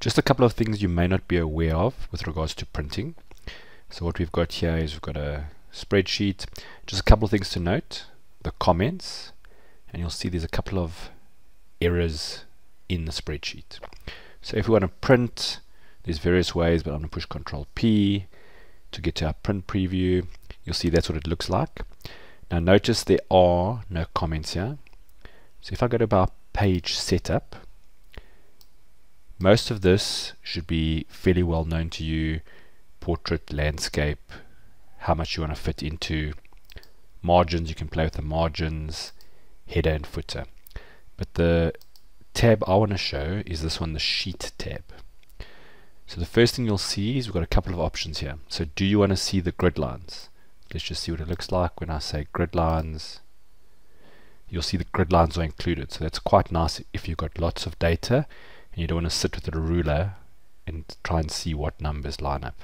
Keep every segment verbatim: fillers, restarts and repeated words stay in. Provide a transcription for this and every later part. Just a couple of things you may not be aware of with regards to printing. So what we've got here is we've got a spreadsheet. Just a couple of things to note. The comments, and you'll see there's a couple of errors in the spreadsheet. So if we want to print, there's various ways, but I'm going to push control P to get to our print preview. You'll see that's what it looks like. Now notice there are no comments here. So if I go to our page setup, most of this should be fairly well known to you. Portrait, landscape, how much you want to fit into, margins, you can play with the margins, header and footer. But the tab I want to show is this one, the sheet tab. So the first thing you'll see is we've got a couple of options here. So do you want to see the grid lines? Let's just see what it looks like. When I say grid lines, you'll see the grid lines are included. So that's quite nice if you've got lots of data and you don't want to sit with a ruler and try and see what numbers line up.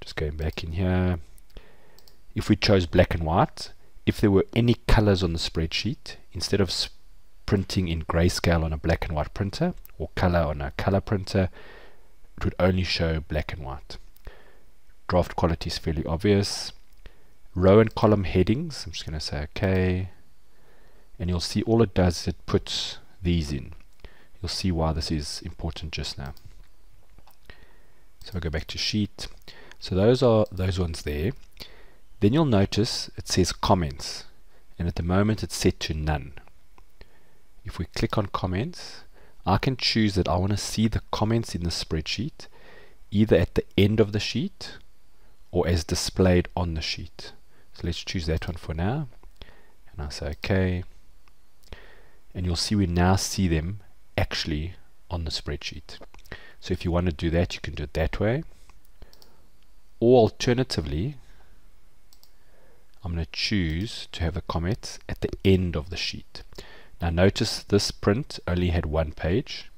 Just going back in here. If we chose black and white, if there were any colors on the spreadsheet, instead of printing in grayscale on a black and white printer, or color on a color printer, it would only show black and white. Draft quality is fairly obvious. Row and column headings, I'm just going to say OK, and you'll see all it does is it puts these in. You'll see why this is important just now. So I'll go back to sheet. So those are those ones there. Then you'll notice it says comments, and at the moment it's set to none. If we click on comments, I can choose that I want to see the comments in the spreadsheet either at the end of the sheet or as displayed on the sheet. So let's choose that one for now, and I say OK, and you'll see we now see them actually on the spreadsheet. So if you want to do that, you can do it that way, or alternatively I'm going to choose to have the comments at the end of the sheet. Now notice this print only had one page.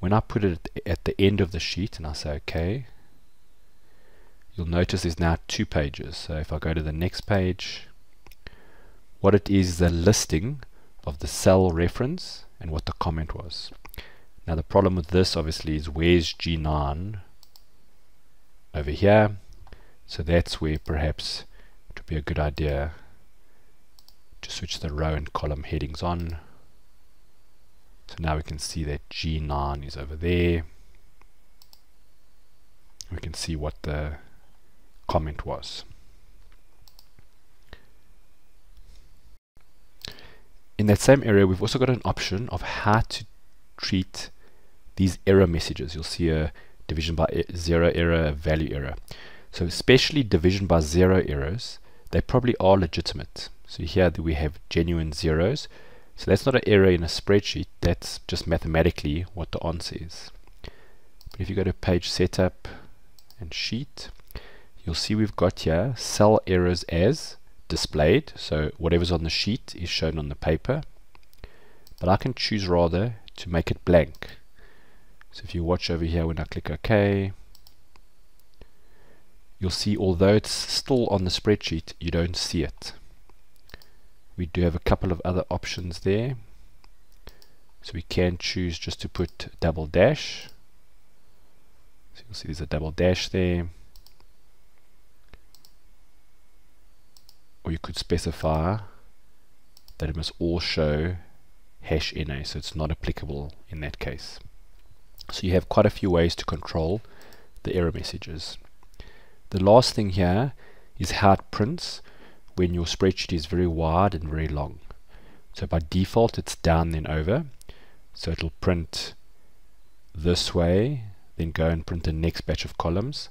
When I put it at the end of the sheet and I say OK, you'll notice there's now two pages. So if I go to the next page, what it is, the listing of the cell reference and what the comment was. Now the problem with this obviously is where's G nine over here. So that's where perhaps it would be a good idea to switch the row and column headings on. So now we can see that G nine is over there. We can see what the comment was. In that same area, we've also got an option of how to treat these error messages. You'll see a division by zero error, a value error. So especially division by zero errors, they probably are legitimate. So here we have genuine zeros. So that's not an error in a spreadsheet, that's just mathematically what the answer is. But if you go to page setup and sheet, you'll see we've got here cell errors as displayed, so whatever's on the sheet is shown on the paper, but I can choose rather to make it blank. So if you watch over here when I click OK, you'll see although it's still on the spreadsheet, you don't see it. We do have a couple of other options there. So we can choose just to put double dash. So you'll see there's a double dash there. Or you could specify that it must all show hash N A, so it's not applicable in that case. So you have quite a few ways to control the error messages. The last thing here is how it prints when your spreadsheet is very wide and very long. So by default it's down then over, so it'll print this way, then go and print the next batch of columns.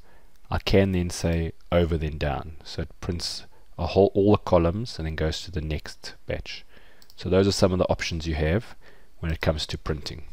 I can then say over then down, so it prints a whole all the columns and then goes to the next batch. So those are some of the options you have when it comes to printing.